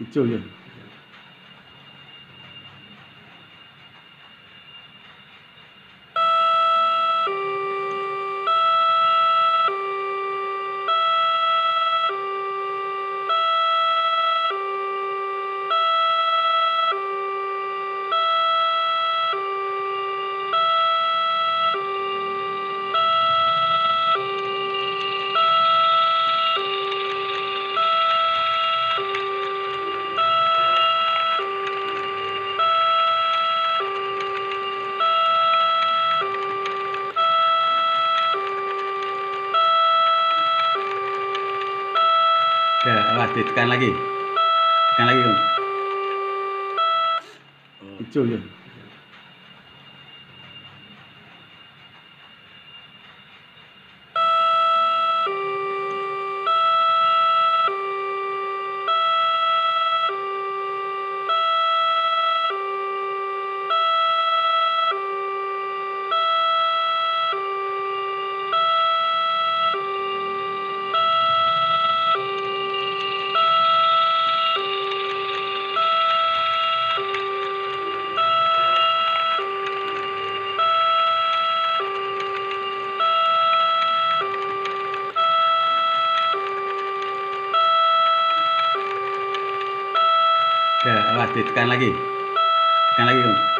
이쪽에. Oke, awas ditekan lagi. Tekan lagi, Om. Hijau, Om. Oke, awas ditekan lagi. Tekan lagi, Om.